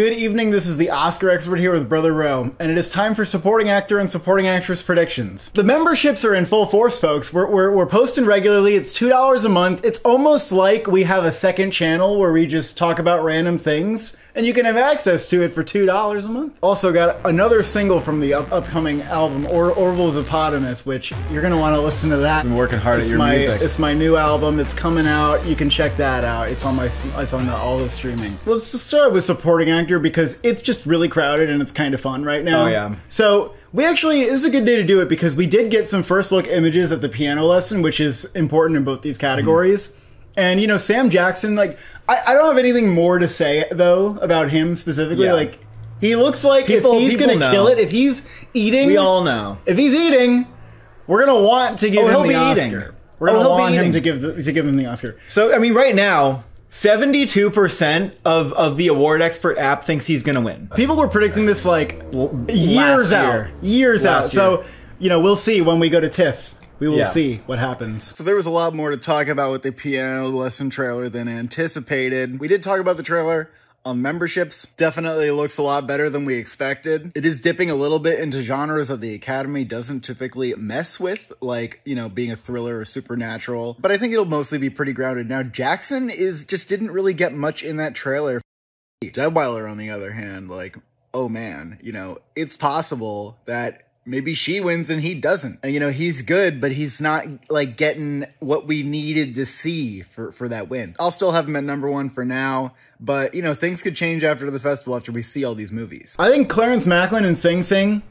Good evening, this is the Oscar Expert here with Brother Roe, and it is time for supporting actor and supporting actress predictions. The memberships are in full force, folks. We're posting regularly. It's $2 a month. It's almost like we have a second channel where we just talk about random things, and you can have access to it for $2 a month. Also got another single from the upcoming album, Orville's Eponymous, which you're going to want to listen to that. I've been working hard at your music. It's my new album. It's coming out. You can check that out. It's on all the streaming. Let's just start with supporting actor because it's just really crowded and it's kind of fun right now. Oh, yeah. So we actually, this is a good day to do it because we did get some first look images at The Piano Lesson, which is important in both these categories. And, you know, Sam Jackson, like, I don't have anything more to say, though, about him specifically. Yeah. Like, he looks like if he's going to kill it, if he's eating... We all know. If he's eating, we're going to want to give him the Oscar. We're going to want him to give him the Oscar. So, I mean, right now, 72% of the award expert app thinks he's going to win. People were predicting this, like, years out. So, you know, we'll see when we go to TIFF. We will see what happens. So there was a lot more to talk about with the Piano Lesson trailer than anticipated. We did talk about the trailer on memberships. Definitely looks a lot better than we expected. It is dipping a little bit into genres that the Academy doesn't typically mess with, like, you know, being a thriller or supernatural. But I think it'll mostly be pretty grounded. Now, Jackson just didn't really get much in that trailer. Deadwyler, on the other hand, like, oh man, you know, it's possible that maybe she wins and he doesn't. And, you know, he's good, but he's not, like, getting what we needed to see for that win. I'll still have him at #1 for now, but, you know, things could change after the festival, after we see all these movies. I think Clarence Maclin in Sing Sing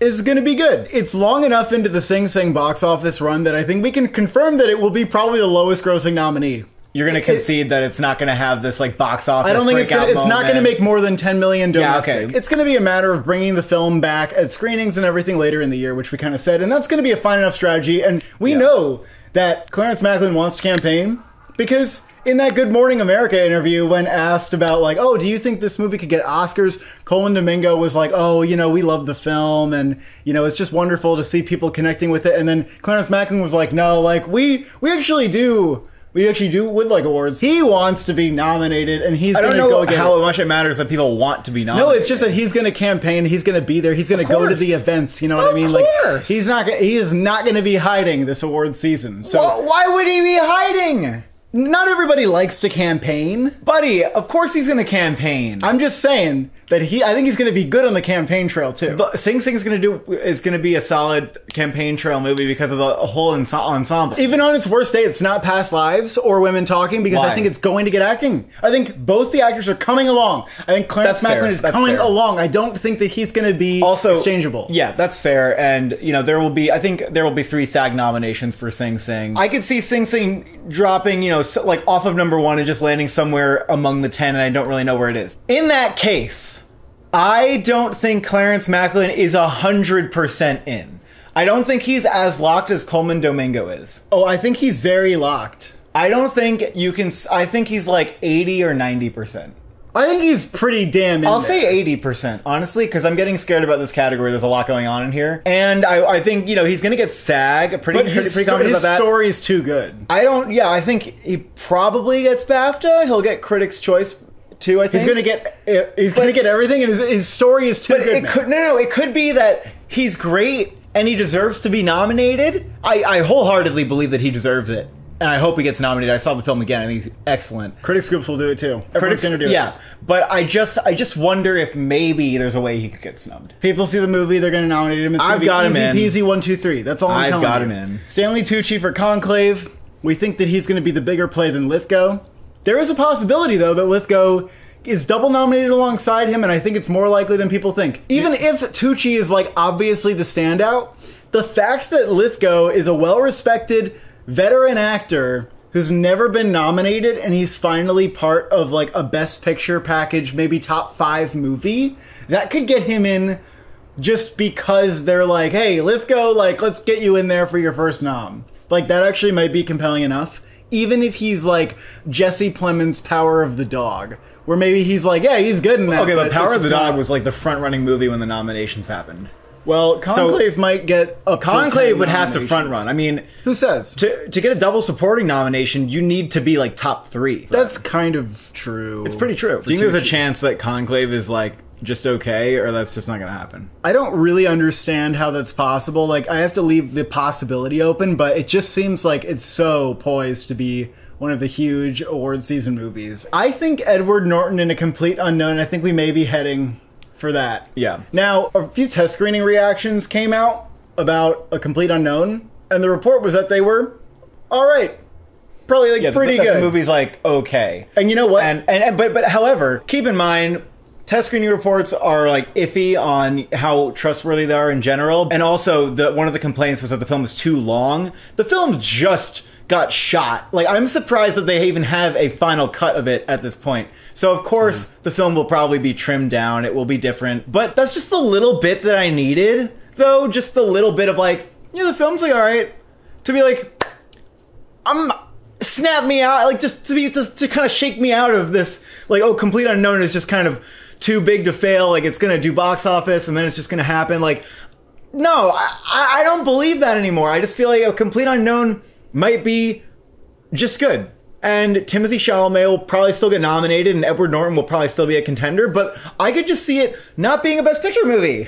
is going to be good. It's long enough into the Sing Sing box office run that I think we can confirm that it will be probably the lowest grossing nominee. You're going to concede that it's not going to have this, like, box office breakout moment. I don't think it's not going to make more than 10 million domestic. Yeah, okay. It's going to be a matter of bringing the film back at screenings and everything later in the year, which we kind of said. And that's going to be a fine enough strategy. And we know that Clarence Maclin wants to campaign because in that Good Morning America interview, when asked about, like, oh, do you think this movie could get Oscars? Colman Domingo was like, oh, you know, we love the film and, you know, it's just wonderful to see people connecting with it. And then Clarence Maclin was like, no, like, we actually do with, like, awards. He wants to be nominated, and he's going to go again. I don't know how much it matters that people want to be nominated. No, it's just that he's going to campaign. He's going to be there. He's going to go to the events. You know what I mean? Like, he is not going to be hiding this award season. So why would he be hiding? Not everybody likes to campaign. Buddy, of course he's going to campaign. I'm just saying that I think he's going to be good on the campaign trail too. But Sing Sing is going to be a solid campaign trail movie because of the whole ensemble. Even on its worst day, it's not Past Lives or Women Talking because I think it's going to get acting. I think both the actors are coming along. I think Clarence Maclin is coming along. I don't think that he's going to be exchangeable. Yeah, that's fair. And, you know, I think there will be 3 SAG nominations for Sing Sing. I could see Sing Sing dropping, you know, like off of #1 and just landing somewhere among the 10, and I don't really know where it is. In that case, I don't think Clarence Maclin is 100% in. I don't think he's as locked as Colman Domingo is. Oh, I think he's very locked. I don't think you can. I think he's like 80 or 90%. I think he's pretty damn in there. I'll say 80%, honestly, because I'm getting scared about this category. There's a lot going on in here. And I think, you know, he's going to get SAG. Pretty confident about that. His story is too good. I think he probably gets BAFTA. He'll get Critics' Choice too, I think. He's going to get everything, and his story is too good. It could be that he's great and he deserves to be nominated. I wholeheartedly believe that he deserves it. And I hope he gets nominated. I saw the film again. I think he's excellent. Critics groups will do it too. Critics going to do it. Yeah, but I just wonder if maybe there's a way he could get snubbed. People see the movie, they're going to nominate him. It's I've got him in. Easy peasy 1, 2, 3. That's all I'm telling you. I've got him in. Stanley Tucci for Conclave. We think that he's going to be the bigger play than Lithgow. There is a possibility though that Lithgow is double nominated alongside him, and I think it's more likely than people think. Even if Tucci is, like, obviously the standout, the fact that Lithgow is a well-respected veteran actor who's never been nominated, and he's finally part of, like, a best picture package, maybe top 5 movie, that could get him in just because they're like, hey, Lithgow, like, let's get you in there for your first nom. Like, that actually might be compelling enough. Even if he's like Jesse Plemons' Power of the Dog, where maybe he's like, yeah, he's good in that. Okay, but Power of the Dog was like the front-running movie when the nominations happened. Well, Conclave might get up. Conclave would have to front run. I mean, who says to get a double supporting nomination, you need to be like top three. That's kind of true. It's pretty true. Do you think there's a chance that Conclave is like just okay, or that's just not gonna happen? I don't really understand how that's possible. Like, I have to leave the possibility open, but it just seems like it's so poised to be one of the huge award season movies. I think Edward Norton in A Complete Unknown, I think we may be heading for that. Yeah. Now, a few test screening reactions came out about A Complete Unknown, and the report was that they were all right. Probably like pretty good. The movie's like okay. And you know what? But however, keep in mind, test screening reports are like iffy on how trustworthy they are in general, and also one of the complaints was that the film is too long. The film just got shot. Like, I'm surprised that they even have a final cut of it at this point. So of course the film will probably be trimmed down. It will be different, but that's just a little bit that I needed, though. Just a little bit of like, yeah, the film's like all right, to be like, snap me out, like just to kind of shake me out of this. Like, oh, Complete Unknown is just kind of too big to fail, like it's gonna do box office and then it's just gonna happen. Like, no, I don't believe that anymore. I just feel like A Complete Unknown might be just good, and Timothée Chalamet will probably still get nominated, and Edward Norton will probably still be a contender, but I could just see it not being a Best Picture movie.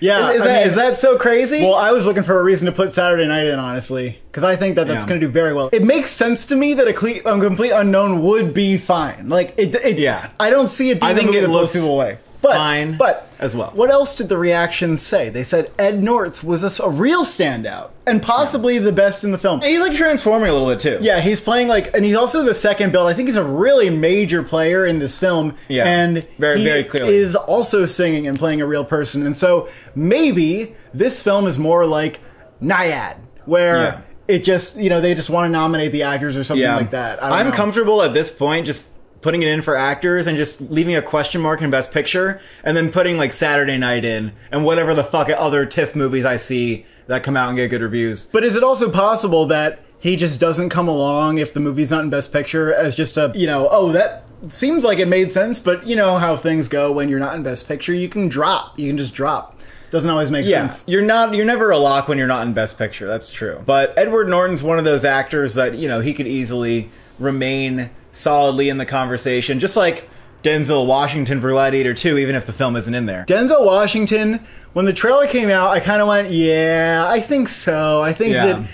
Yeah. Is that so crazy? Well, I was looking for a reason to put Saturday Night in, honestly, because I think that that's going to do very well. It makes sense to me that A Complete Unknown would be fine. Like, I don't see it being a movie that blows people away. But, fine, but as well. What else did the reactions say? They said Ed Norton was a real standout and possibly the best in the film. And he's like transforming a little bit too. Yeah, he's playing like, and he's also the second build. I think he's a really major player in this film. Yeah, and very clearly is also singing and playing a real person. And so maybe this film is more like Nyad, where. Yeah. It just, you know, they just want to nominate the actors or something like that. I'm comfortable at this point just putting it in for actors and just leaving a question mark in Best Picture, and then putting like Saturday Night in and whatever the fuck other TIFF movies I see that come out and get good reviews. But is it also possible that he just doesn't come along if the movie's not in Best Picture as just a, you know, oh, that seems like it made sense, but you know how things go when you're not in Best Picture. You can drop. You can just drop. Doesn't always make sense. You're never a lock when you're not in Best Picture. That's true. But Edward Norton's one of those actors that, you know, he could easily remain solidly in the conversation, just like Denzel Washington for Gladiator II, even if the film isn't in there. Denzel Washington, when the trailer came out, I kind of went, yeah, I think so. I think that,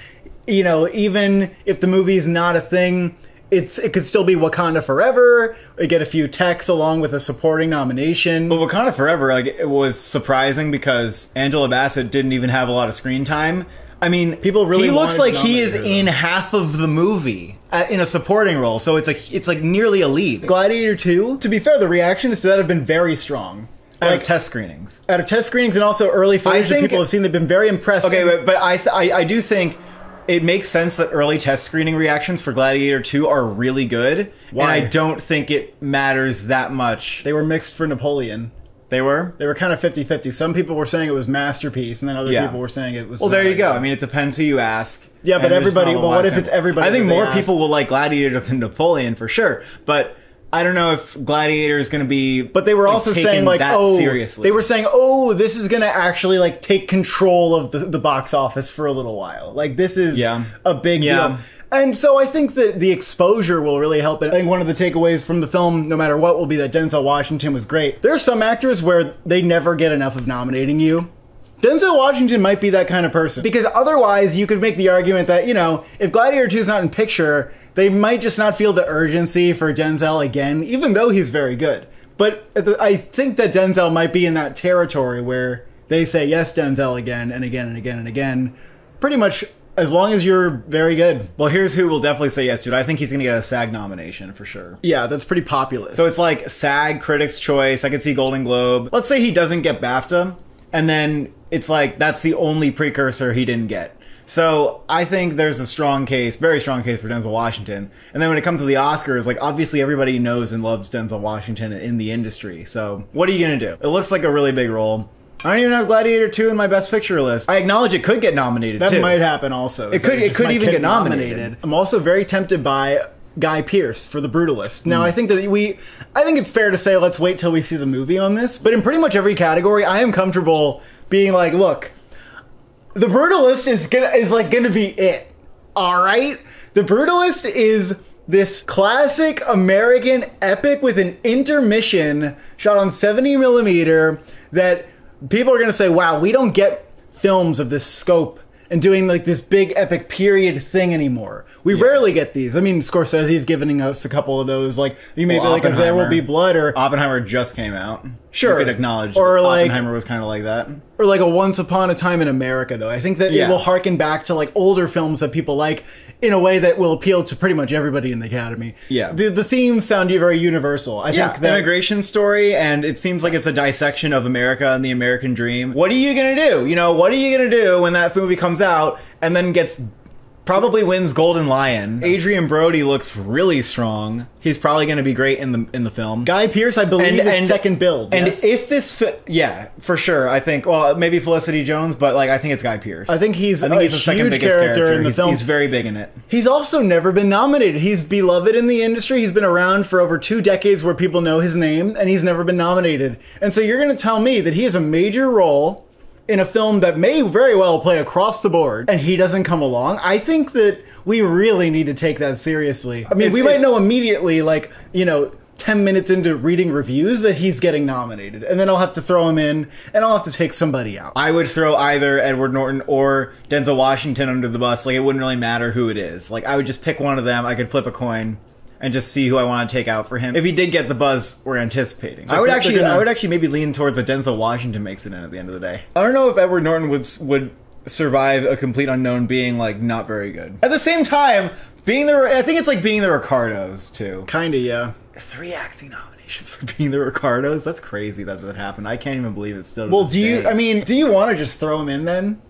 you know, even if the movie's not a thing, it could still be Wakanda Forever. We get a few techs along with a supporting nomination. But Wakanda Forever, like, it was surprising because Angela Bassett didn't even have a lot of screen time. I mean, people really. He looks like he is in half of the movie in a supporting role, so it's like nearly a lead. Gladiator 2. To be fair, the reactions to that have been very strong. Out of test screenings. Out of test screenings and also early footage that people have seen, they've been very impressed. Okay, but I do think it makes sense that early test screening reactions for Gladiator 2 are really good. Why? And I don't think it matters that much. They were mixed for Napoleon. They were? They were kind of 50-50. Some people were saying it was masterpiece, and then other people were saying it was... Well, there you go. I mean, it depends who you ask. Yeah, but everybody... Well, what if it's everybody? I think more people will like Gladiator than Napoleon, for sure. But I don't know if Gladiator is going to be... But they were also saying, like, oh... Seriously. They were saying, oh, this is going to actually, like, take control of the box office for a little while. Like, this is a big deal. And so I think that the exposure will really help it. I think one of the takeaways from the film, no matter what, will be that Denzel Washington was great. There are some actors where they never get enough of nominating you. Denzel Washington might be that kind of person. Because otherwise, you could make the argument that, you know, if Gladiator 2 is not in picture, they might just not feel the urgency for Denzel again, even though he's very good. But I think that Denzel might be in that territory where they say, yes, Denzel, again and again and again and again, pretty much... As long as you're very good. Well, here's who will definitely say yes to it. I think he's going to get a SAG nomination for sure. Yeah, that's pretty populist. So it's like SAG, Critics' Choice. I could see Golden Globe. Let's say he doesn't get BAFTA. And then it's like, that's the only precursor he didn't get. So I think there's a strong case, very strong case for Denzel Washington. And then when it comes to the Oscars, like obviously everybody knows and loves Denzel Washington in the industry. So what are you going to do? It looks like a really big role. I don't even have Gladiator 2 in my Best Picture list. I acknowledge it could get nominated, too. That might happen also. It could even get nominated. I'm also very tempted by Guy Pearce for The Brutalist. Now, I think that I think it's fair to say let's wait till we see the movie on this, but in pretty much every category, I am comfortable being like, look, The Brutalist is gonna be it. All right? The Brutalist is this classic American epic with an intermission shot on 70mm that people are gonna say, wow, we don't get films of this scope and doing like this big epic period thing anymore. We rarely get these. I mean, Scorsese's giving us a couple of those, like maybe like If There Will Be Blood, or Oppenheimer just came out. Sure, you could acknowledge or like Oppenheimer was kind of like that, or like a Once Upon a Time in America. Though I think that it will harken back to like older films that people like in a way that will appeal to pretty much everybody in the Academy. Yeah, the themes sound very universal. I think the immigration story, and it seems like it's a dissection of America and the American dream. What are you gonna do? You know, what are you gonna do when that movie comes out and then gets probably wins Golden Lion? Adrian Brody looks really strong. He's probably going to be great in the film. Guy Pearce, I believe, is second build. And if this, yeah, for sure. I think, well, maybe Felicity Jones, but like I think it's Guy Pearce. I think he's the second biggest character in the film. He's very big in it. He's also never been nominated. He's beloved in the industry. He's been around for over 2 decades where people know his name, and he's never been nominated. And so you're going to tell me that he has a major role in a film that may very well play across the board, and he doesn't come along? I think that we really need to take that seriously. I mean, we might know immediately, like, you know, 10 minutes into reading reviews that he's getting nominated, and then I'll have to throw him in, and I'll have to take somebody out. I would throw either Edward Norton or Denzel Washington under the bus. Like, it wouldn't really matter who it is. Like, I would just pick one of them. I could flip a coin and just see who I want to take out for him. If he did get the buzz we're anticipating. So I would actually maybe lean towards that Denzel Washington makes it in at the end of the day. I don't know if Edward Norton would survive A Complete Unknown being like not very good. At the same time, I think it's like Being the Ricardos too. Kinda, yeah. 3 acting nominations for Being the Ricardos. That's crazy that happened. I can't even believe it's still. Well, do you want to just throw him in then?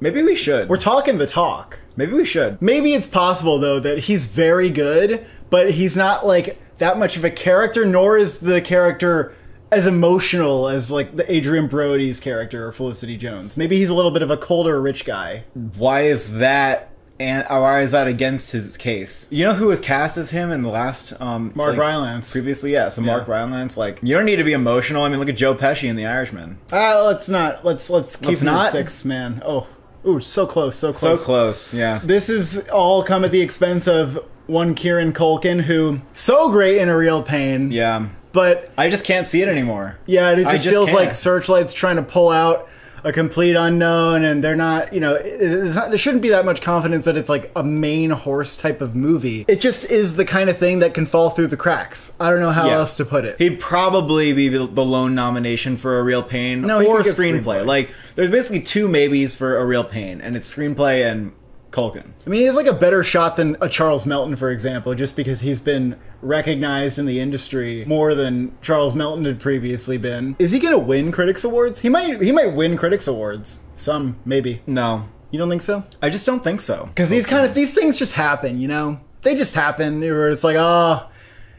Maybe we should. We're talking the talk. Maybe we should. Maybe it's possible, though, that he's very good, but he's not, like, that much of a character, nor is the character as emotional as, like, the Adrian Brody's character or Felicity Jones. Maybe he's a little bit of a colder, rich guy. Why is that, and why is that against his case? You know who was cast as him in the last... Mark Rylance. Previously, yeah. So Mark Rylance, like, you don't need to be emotional. I mean, look at Joe Pesci in The Irishman. Let's not. Let's keep him at 6, man. Oh. Ooh, so close, so close. So close, yeah. This is all come at the expense of one Kieran Culkin, who, so great in A Real Pain. Yeah. But I just can't see it anymore. Yeah, it just feels like Searchlight's trying to pull out A Complete Unknown, and they're not, you know, there shouldn't be that much confidence that it's like a main horse type of movie. It just is the kind of thing that can fall through the cracks. I don't know how else to put it. He'd probably be the lone nomination for A Real Pain or screenplay. Like, there's basically 2 maybes for A Real Pain, and it's screenplay and Culkin. I mean, he has like a better shot than a Charles Melton, for example, just because he's been recognized in the industry more than Charles Melton had previously been. Is he gonna win Critics Awards? He might win Critics Awards. Some, maybe. No. You don't think so? I just don't think so. Because these things just happen, you know? They just happen where it's like, oh,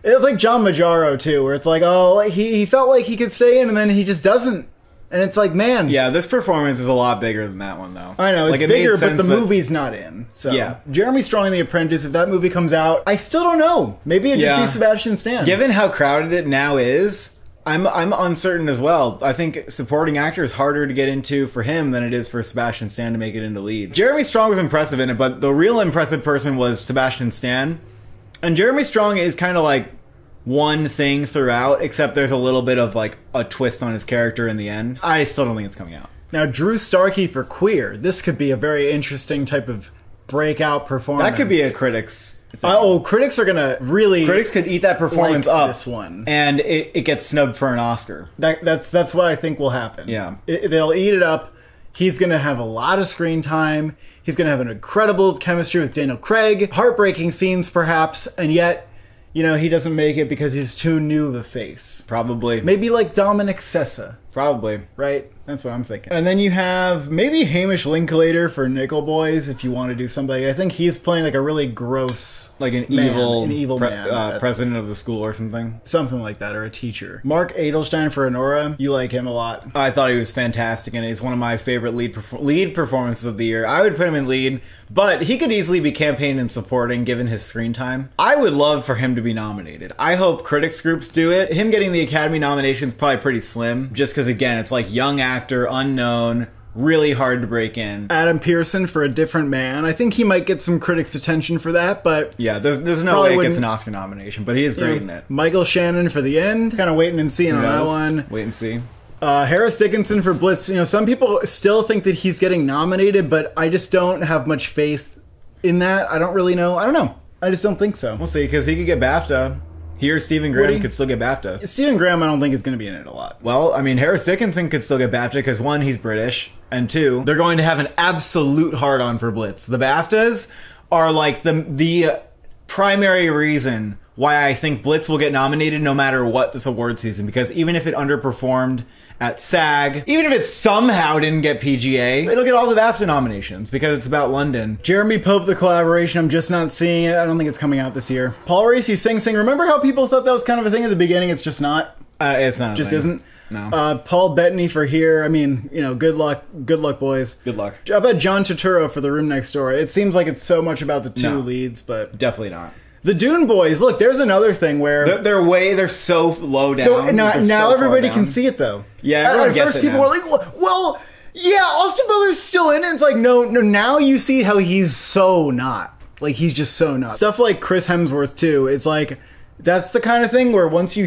it's like John Majaro too, where it's like, oh, he felt like he could stay in and then he just doesn't. And it's like, man. Yeah, this performance is a lot bigger than that one, though. I know, it's bigger, but the movie's not in. So, yeah. Jeremy Strong and The Apprentice, if that movie comes out, I still don't know. Maybe it'd just be Sebastian Stan. Given how crowded it now is, I'm uncertain as well. I think supporting actor is harder to get into for him than it is for Sebastian Stan to make it into lead. Jeremy Strong was impressive in it, but the real impressive person was Sebastian Stan. And Jeremy Strong is kind of like one thing throughout, except there's a little bit of like a twist on his character in the end. I still don't think it's coming out. Now, Drew Starkey for Queer. This could be a very interesting type of breakout performance. That could be a critics thing. Oh, critics are gonna really... Critics could eat that performance up. This one. And it gets snubbed for an Oscar. That's what I think will happen. Yeah. They'll eat it up. He's going to have a lot of screen time. He's going to have an incredible chemistry with Daniel Craig. Heartbreaking scenes, perhaps. And yet... you know, he doesn't make it because he's too new of a face. Probably. Maybe like Dominic Sessa. Probably, right? That's what I'm thinking. And then you have maybe Hamish Linklater for Nickel Boys if you want to do somebody. I think he's playing like a really gross, like an evil president of the school or something. Something like that, or a teacher. Mark Adelstein for Anora. You like him a lot. I thought he was fantastic, and he's one of my favorite lead performances of the year. I would put him in lead, but he could easily be campaigning and supporting given his screen time. I would love for him to be nominated. I hope critics groups do it. Him getting the Academy nomination is probably pretty slim, just because again, it's like young actor, unknown, really hard to break in. Adam Pearson for A Different Man. I think he might get some critics' attention for that, but... yeah, there's no way it gets an Oscar nomination, but he is great in it. Michael Shannon for The End. Kind of waiting and seeing on that one. Wait and see. Harris Dickinson for Blitz. You know, some people still think that he's getting nominated, but I just don't have much faith in that. I don't really know. I don't know. I just don't think so. We'll see, because he could get BAFTA. Here, Stephen Graham could still get BAFTA. Stephen Graham, I don't think, is going to be in it a lot. Well, I mean, Harris Dickinson could still get BAFTA because, one, he's British, and two, they're going to have an absolute hard-on for Blitz. The BAFTAs are, like, the primary reason why I think Blitz will get nominated no matter what this award season, because even if it underperformed at SAG, even if it somehow didn't get PGA, it'll get all the BAFTA nominations because it's about London. Jeremy Pope, The Collaboration, I'm just not seeing it. I don't think it's coming out this year. Paul Raci, Sing Sing. Remember how people thought that was kind of a thing at the beginning? It's just not. It's not. Just isn't. No. Paul Bettany for Here. I mean, you know, good luck, boys. Good luck. How about John Turturro for The Room Next Door? It seems like it's so much about the two leads, but definitely not. The Dune Boys, look, there's another thing where... They're so low down. Now everybody can see it, though. Yeah, everyone gets it now. At first, people were like, well, yeah, Austin Butler's still in it. It's like, no, now you see how he's so not. Like, he's just so not. Stuff like Chris Hemsworth, too, it's like... that's the kind of thing where once you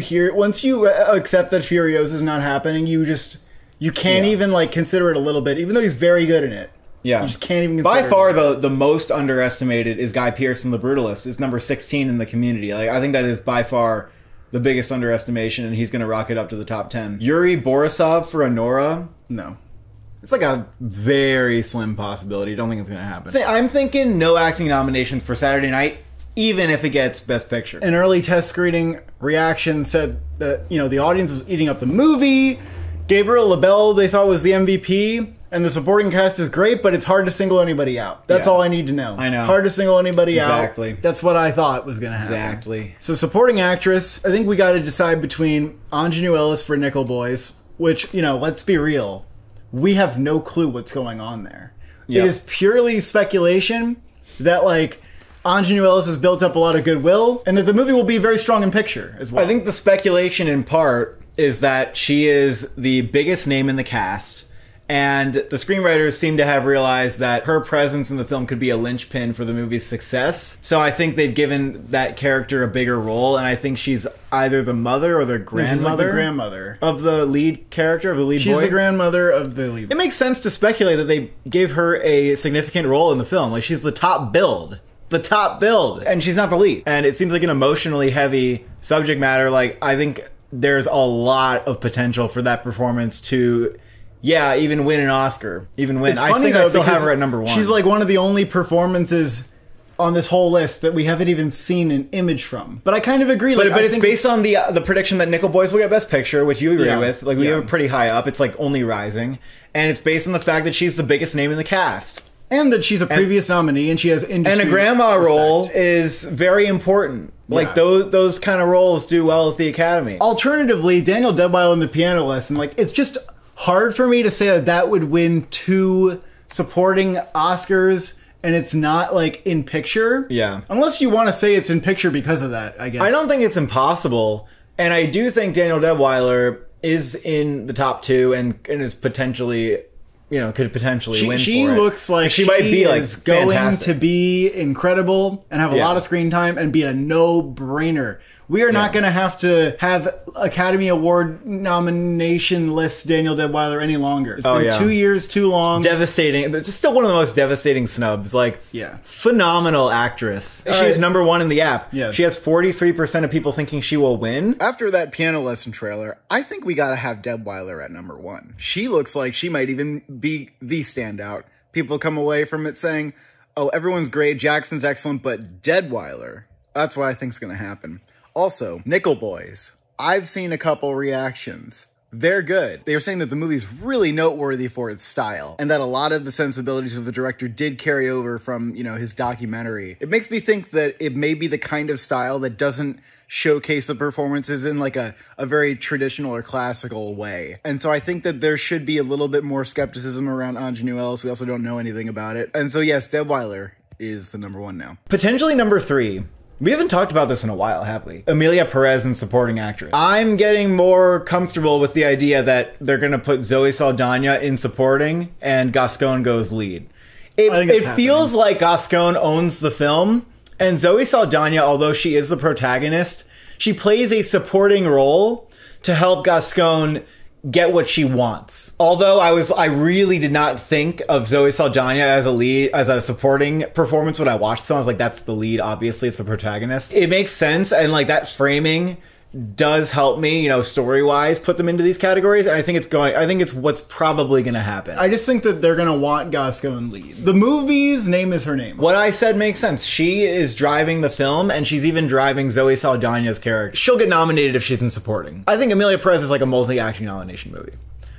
accept that Furiosa is not happening, you just... you can't even, like, consider it a little bit, even though he's very good in it. Yeah. You just can't even consider. By far, the most underestimated is Guy Pearce in The Brutalist. It's number 16 in the community. Like, I think that is by far the biggest underestimation, and he's going to rocket up to the top 10. Yuri Borisov for Anora? No. It's like a very slim possibility. Don't think it's going to happen. I'm thinking no acting nominations for Saturday Night, even if it gets Best Picture. An early test screening reaction said that, you know, the audience was eating up the movie. Gabriel Labelle, they thought, was the MVP. And the supporting cast is great, but it's hard to single anybody out. That's all I need to know. I know. Hard to single anybody out. Exactly. That's what I thought was going to happen. Exactly. So supporting actress, I think we got to decide between Ingenue Ellis for Nickel Boys, which, you know, let's be real. We have no clue what's going on there. Yep. It is purely speculation that, like... Ingenue Ellis has built up a lot of goodwill, and that the movie will be very strong in picture as well. I think the speculation in part is that she is the biggest name in the cast, and the screenwriters seem to have realized that her presence in the film could be a linchpin for the movie's success. So I think they've given that character a bigger role, and I think she's either the mother or the grandmother. She's like the grandmother of the lead character, of the lead boy. She's the grandmother of the lead boy. It makes sense to speculate that they gave her a significant role in the film. Like, she's the top billed. The top build, and she's not the lead. And it seems like an emotionally heavy subject matter. Like, I think there's a lot of potential for that performance to, yeah, even win an Oscar. Even win. It's funny, I think I still have her at number 1. She's like one of the only performances on this whole list that we haven't even seen an image from. But I kind of agree. Like, but it's based on the prediction that Nickel Boys will get Best Picture, which you agree with. Like, we are pretty high up. It's like only rising. And it's based on the fact that she's the biggest name in the cast. And that she's a previous nominee, and she has industry. And a grandma role is very important. Like, those kind of roles do well at the Academy. Alternatively, Danielle Deadwyler in The Piano Lesson, like, it's just hard for me to say that that would win 2 supporting Oscars, and it's not, like, in picture. Yeah. Unless you want to say it's in picture because of that, I guess. I don't think it's impossible, and I do think Danielle Deadwyler is in the top 2 and is potentially... you know, could potentially win for it. She looks like she might be like going to be incredible and have a lot of screen time and be a no-brainer. We are not going to have Academy Award nomination list Danielle Deadwyler any longer. It's been 2 years too long. Devastating. It's still one of the most devastating snubs. Like, phenomenal actress. She's number 1 in the app. Yeah. She has 43% of people thinking she will win. After that Piano Lesson trailer, I think we got to have Deadwyler at number 1. She looks like she might even be the standout. People come away from it saying, oh, everyone's great, Jackson's excellent, but Deadwyler. That's what I think's going to happen. Also, Nickel Boys. I've seen a couple reactions. They're good. They were saying that the movie's really noteworthy for its style, and that a lot of the sensibilities of the director did carry over from, you know, his documentary. It makes me think that it may be the kind of style that doesn't showcase the performances in like a very traditional or classical way. And so I think that there should be a little bit more skepticism around Ange Newell. We also don't know anything about it. And so yes, Deadwyler is the #1 now. Potentially #3. We haven't talked about this in a while, have we? Emilia Perez in supporting actress. I'm getting more comfortable with the idea that they're going to put Zoe Saldana in supporting and Gascon goes lead. It feels like Gascon owns the film, and Zoe Saldana, although she is the protagonist, she plays a supporting role to help Gascon get what she wants. Although I really did not think of Zoe Saldana as a lead, as a supporting performance when I watched the film. I was like, that's the lead, obviously, it's the protagonist. It makes sense, and like that framing does help me, you know, story-wise, put them into these categories, and I think it's what's probably gonna happen. I just think that they're gonna want Gascon lead. The movie's name is her name. What I said makes sense. She is driving the film, and she's even driving Zoe Saldana's character. She'll get nominated if she's in supporting. I think Emilia Perez is like a multi-acting nomination movie.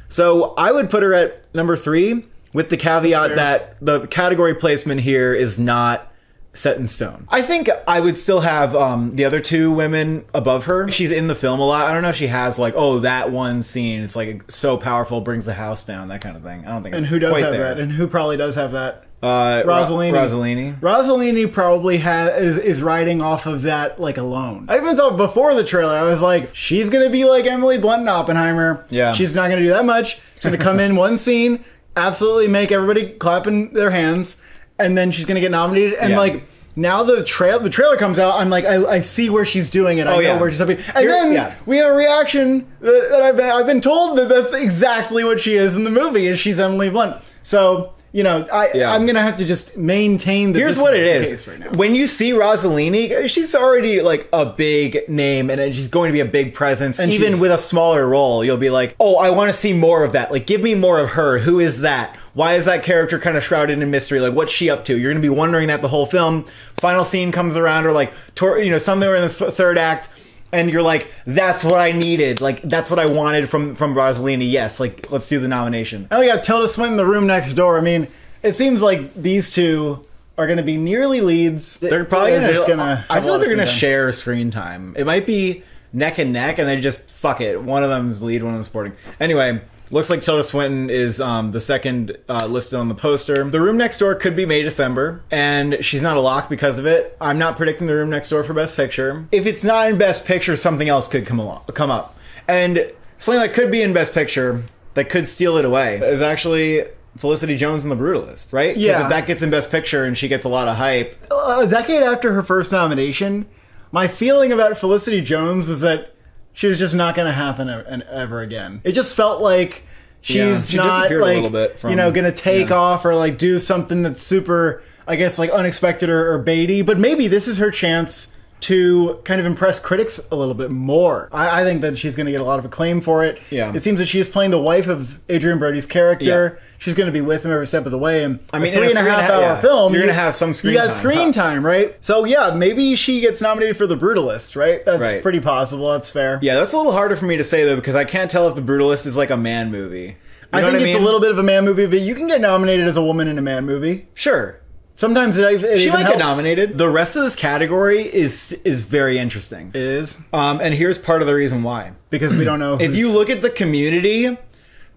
So I would put her at #3, with the caveat that the category placement here is not set in stone. I think I would still have the other two women above her. She's in the film a lot. I don't know if she has like, oh, that one scene, it's like so powerful, brings the house down, that kind of thing. I don't think. And who does have that? And who probably does have that? Rossellini. Rossellini probably is riding off of that like alone. I even thought before the trailer, I was like, she's gonna be like Emily Blunt in Oppenheimer. Yeah. She's not gonna do that much. She's gonna come in one scene, absolutely make everybody clapping their hands, and then she's gonna get nominated. And like now the trailer comes out, I'm like, I see where she's doing it. I know where she's up. And we have a reaction that I've been told that that's exactly what she is in the movie, is she's Emily Blunt. So you know, I'm gonna have to just maintain that. Here's what it is right now. When you see Rossellini, she's already like a big name, and she's going to be a big presence. And even with a smaller role, you'll be like, oh, I want to see more of that. Like, give me more of her. Who is that? Why is that character kind of shrouded in mystery? Like, what's she up to? You're gonna be wondering that the whole film. Final scene comes around, or like, you know, somewhere in the third act, and you're like, that's what I needed. Like, that's what I wanted from Rossellini. Yes, like, let's do the nomination. Oh yeah, Tilda Swinton, The Room Next Door. I mean, it seems like these two are going to be nearly leads. They're probably just gonna. I feel like they're going to share screen time. It might be neck and neck, and then just fuck it. One of them's lead, one of them's supporting. Anyway. Looks like Tilda Swinton is the second listed on the poster. The Room Next Door could be May, December, and she's not a lock because of it. I'm not predicting The Room Next Door for Best Picture. If it's not in Best Picture, something else could come up. And something that could be in Best Picture, that could steal it away, is actually Felicity Jones in The Brutalist, right? Yeah. Because if that gets in Best Picture and she gets a lot of hype. A decade after her first nomination, my feeling about Felicity Jones was that she was just not going to happen ever again. It just felt like she's not like, you know, going to take off or like do something that's super, I guess, like unexpected or baity. But maybe this is her chance to kind of impress critics a little bit more. I think that she's going to get a lot of acclaim for it. Yeah. It seems that she's playing the wife of Adrian Brody's character. Yeah. She's going to be with him every step of the way. And I mean, a three and a half hour film, you're going to have some screen time. You got screen time, right? So yeah, maybe she gets nominated for The Brutalist, right? That's pretty possible. That's fair. Yeah, that's a little harder for me to say though, because I can't tell if The Brutalist is like a man movie. I think it's a little bit of a man movie, but you can get nominated as a woman in a man movie. Sure. Sometimes she might get nominated. The rest of this category is very interesting. It is. And here's part of the reason why. Because we don't know. If you look at the community,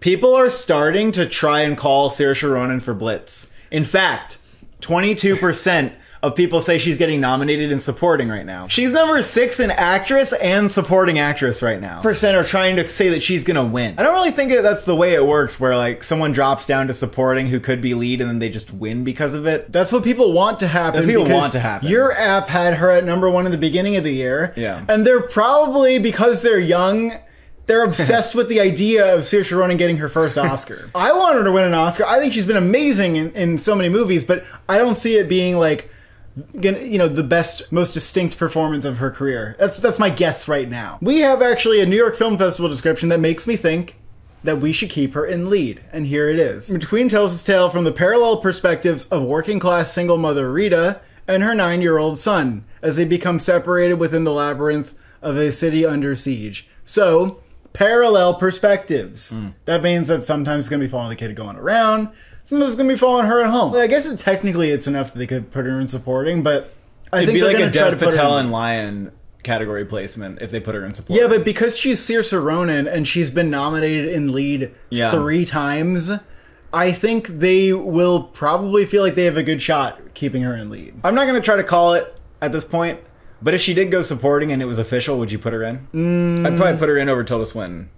people are starting to try and call Saoirse Ronan for Blitz. In fact, 22% of people say she's getting nominated in supporting right now. She's #6 in actress and supporting actress right now. % are trying to say that she's gonna win. I don't really think that that's the way it works, where like someone drops down to supporting who could be lead and then they just win because of it. That's what people want to happen. That's what people want to happen. Your app had her at #1 in the beginning of the year. Yeah. And they're probably, because they're young, they're obsessed with the idea of Saoirse Ronan getting her first Oscar. I want her to win an Oscar. I think she's been amazing in so many movies, but I don't see it being like, you know, the best, most distinct performance of her career. That's my guess right now. We have actually a New York Film Festival description that makes me think that we should keep her in lead, and here it is. McQueen tells his tale from the parallel perspectives of working-class single mother Rita and her 9-year-old son as they become separated within the labyrinth of a city under siege. So, parallel perspectives. That means that sometimes it's going to be following the kid going around, sometimes it's going to be following her at home. I guess it, technically it's enough that they could put her in supporting, but I It'd think they're going to try to put her in... It'd be like a Dev Patel and Lion category placement if they put her in support. Yeah, but because she's Saoirse Ronan and she's been nominated in lead 3 times, I think they will probably feel like they have a good shot keeping her in lead. I'm not going to try to call it at this point, but if she did go supporting and it was official, would you put her in? I'd probably put her in over Tilda Swinton.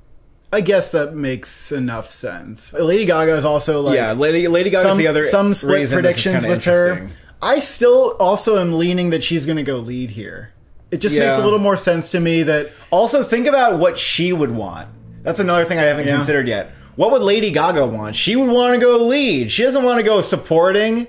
I guess that makes enough sense. Lady Gaga is also like... Yeah, Lady Gaga is the other some split predictions with her. I still also am leaning that she's going to go lead here. It just makes a little more sense to me that... Also, think about what she would want. That's another thing I haven't considered yet. What would Lady Gaga want? She would want to go lead. She doesn't want to go supporting.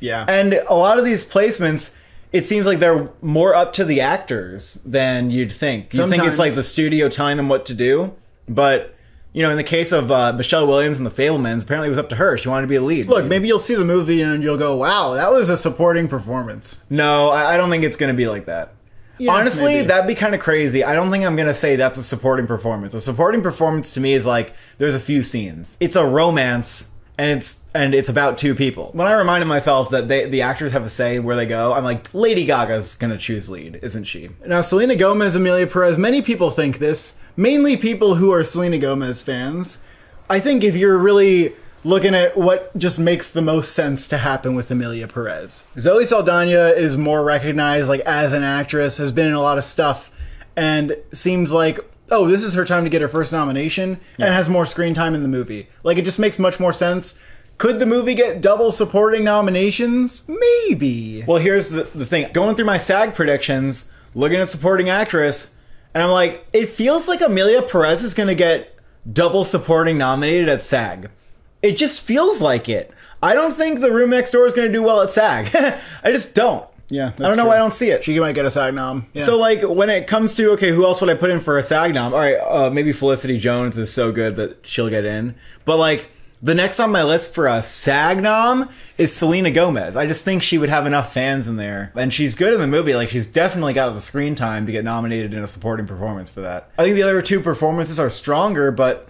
Yeah. And a lot of these placements... It seems like they're more up to the actors than you'd think. You think it's like the studio telling them what to do, but you know, in the case of Michelle Williams and The Fabelmans, apparently it was up to her. She wanted to be a lead. Look, maybe you'll see the movie and you'll go, "Wow, that was a supporting performance." No, I don't think it's going to be like that. Yeah, honestly, maybe. That'd be kind of crazy. I don't think I'm going to say that's a supporting performance. A supporting performance to me is like there's a few scenes. It's a romance. And it's about two people. When I reminded myself that the actors have a say where they go, I'm like, Lady Gaga's gonna choose lead, isn't she? Now, Selena Gomez, Emilia Perez, many people think this, mainly people who are Selena Gomez fans. I think if you're really looking at what just makes the most sense to happen with Emilia Perez. Zoe Saldana is more recognized like as an actress, has been in a lot of stuff, and seems like... oh, this is her time to get her first nomination, and has more screen time in the movie. Like, it just makes much more sense. Could the movie get double supporting nominations? Maybe. Well, here's the thing. Going through my SAG predictions, looking at supporting actress, and I'm like, it feels like Emilia Perez is going to get double supporting nominated at SAG. It just feels like it. I don't think The Room Next Door is going to do well at SAG. I just don't. Yeah, I don't know why I don't see it. She might get a SAG nom. Yeah. So, like, when it comes to, okay, who else would I put in for a SAG nom? All right, maybe Felicity Jones is so good that she'll get in. But, like, the next on my list for a SAG nom is Selena Gomez. I just think she would have enough fans in there. And she's good in the movie. Like, she's definitely got the screen time to get nominated in a supporting performance for that. I think the other two performances are stronger, but...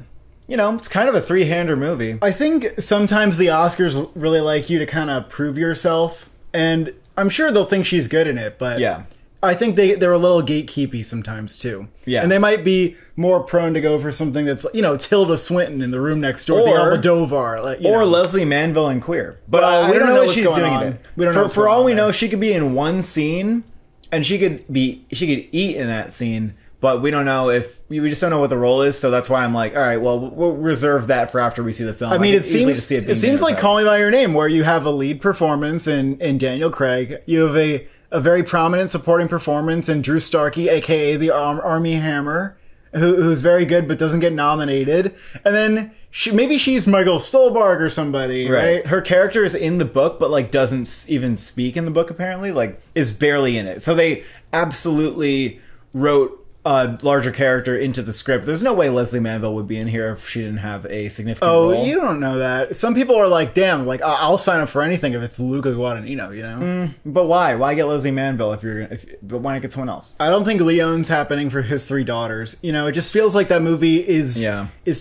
you know, it's kind of a three-hander movie. I think sometimes the Oscars really like you to kind of prove yourself, and... I'm sure they'll think she's good in it, but yeah. I think they're a little gatekeepy sometimes, too. Yeah. And they might be more prone to go for something that's, you know, Tilda Swinton in The Room Next Door, or the Almodovar. Like, or know. Leslie Manville in Queer. But we don't know what she's doing in it. We don't know for all we know, she could be in one scene, and she could eat in that scene, but we don't know if... we just don't know what the role is, so that's why I'm like, all right, well, we'll reserve that for after we see the film. I mean, it seems like Call Me By Your Name, where you have a lead performance in Daniel Craig. You have a very prominent supporting performance in Drew Starkey, a.k.a. the Army Hammer, who's very good but doesn't get nominated. And then maybe she's Michael Stolberg or somebody, right? Her character is in the book but, like, doesn't even speak in the book, apparently. Like, is barely in it. So they absolutely wrote... a larger character into the script. There's no way Leslie Manville would be in here if she didn't have a significant role. You don't know that. Some people are like, damn, like I'll sign up for anything if it's Luca Guadagnino, you know? But why? Why get Leslie Manville if you're... but why not get someone else? I don't think Leon's happening for his 3 daughters. You know, it just feels like that movie is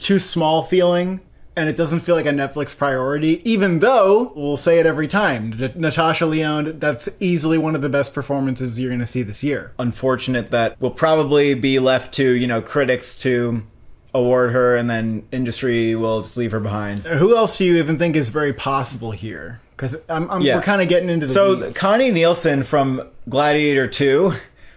too small feeling, and it doesn't feel like a Netflix priority, even though, we'll say it every time, Natasha Lyonne, that's easily one of the best performances you're going to see this year. Unfortunate that will probably be left to, you know, critics to award her, and then industry will just leave her behind. Who else do you even think is very possible here? Because we're kind of getting into the weeds. Connie Nielsen from Gladiator II,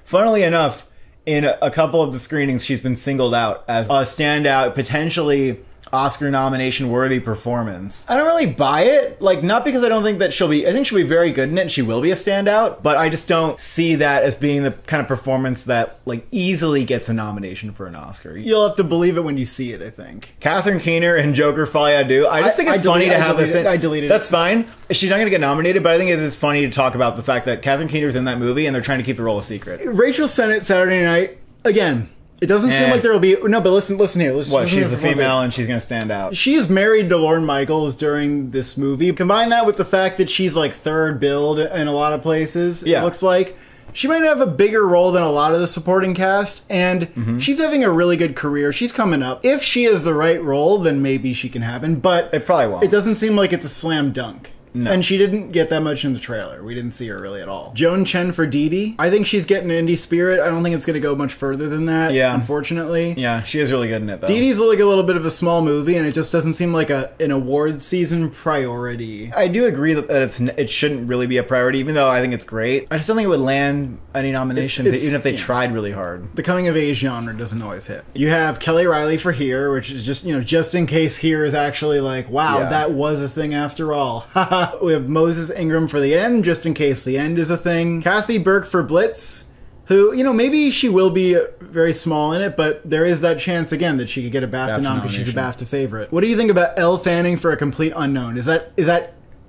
funnily enough, in a couple of the screenings, she's been singled out as a standout, potentially... Oscar nomination worthy performance. I don't really buy it. Like, not because I don't think that she'll be... I think she'll be very good in it and she will be a standout, but I just don't see that as being the kind of performance that, like, easily gets a nomination for an Oscar. You'll have to believe it when you see it, I think. Catherine Keener and Joker Folie à Deux. I just think it's funny to have this in. I deleted it. That's fine. She's not going to get nominated, but I think it is funny to talk about the fact that Catherine Keener's in that movie and they're trying to keep the role a secret. Rachel Sennett, Saturday Night, again... it doesn't seem like there will be... No, but listen here. What, she's a female and she's going to stand out. She's married to Lorne Michaels during this movie. Combine that with the fact that she's, like, third billed in a lot of places, it looks like. she might have a bigger role than a lot of the supporting cast, and she's having a really good career. She's coming up. If she is the right role, then maybe she can happen, but it probably won't. It doesn't seem like it's a slam dunk. No. And she didn't get that much in the trailer. We didn't see her really at all. Joan Chen for Dee Dee. I think she's getting an indie spirit. I don't think it's going to go much further than that, unfortunately. Yeah, she is really good in it, though. Dee Dee's like a little bit of a small movie, and it just doesn't seem like an awards season priority. I do agree that it shouldn't really be a priority, even though I think it's great. I just don't think it would land any nominations, even if they tried really hard. The coming-of-age genre doesn't always hit. You have Kelly Reilly for Here, which is just, you know, just in case Here is actually like, wow, that was a thing after all. Haha. We have Moses Ingram for The End, just in case The End is a thing. Kathy Burke for Blitz, who, you know, maybe she will be very small in it, but there is that chance, again, that she could get a BAFTA nom because she's a BAFTA favorite. What do you think about Elle Fanning for A Complete Unknown? Is that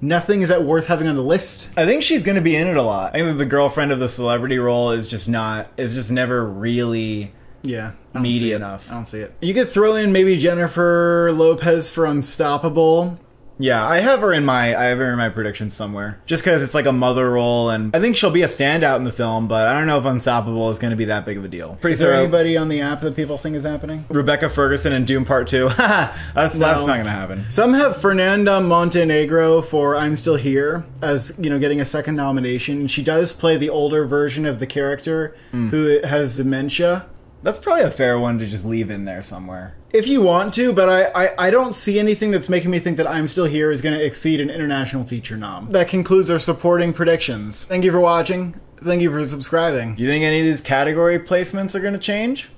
nothing? Is that worth having on the list? I think she's going to be in it a lot. I think that the girlfriend of the celebrity role is just never really... Yeah. meaty enough. I don't see it. You could throw in maybe Jennifer Lopez for Unstoppable. Yeah, I have her in my predictions somewhere. Just because it's like a mother role, and I think she'll be a standout in the film, but I don't know if Unstoppable is going to be that big of a deal. Is there anybody on the app that people think is happening? Rebecca Ferguson in Doom Part 2. That's not going to happen. Some have Fernanda Montenegro for I'm Still Here as, you know, getting a second nomination. She does play the older version of the character who has dementia. That's probably a fair one to just leave in there somewhere. If you want to, but I don't see anything that's making me think that I'm Still Here is going to exceed an international feature nom. That concludes our supporting predictions. Thank you for watching. Thank you for subscribing. Do you think any of these category placements are going to change?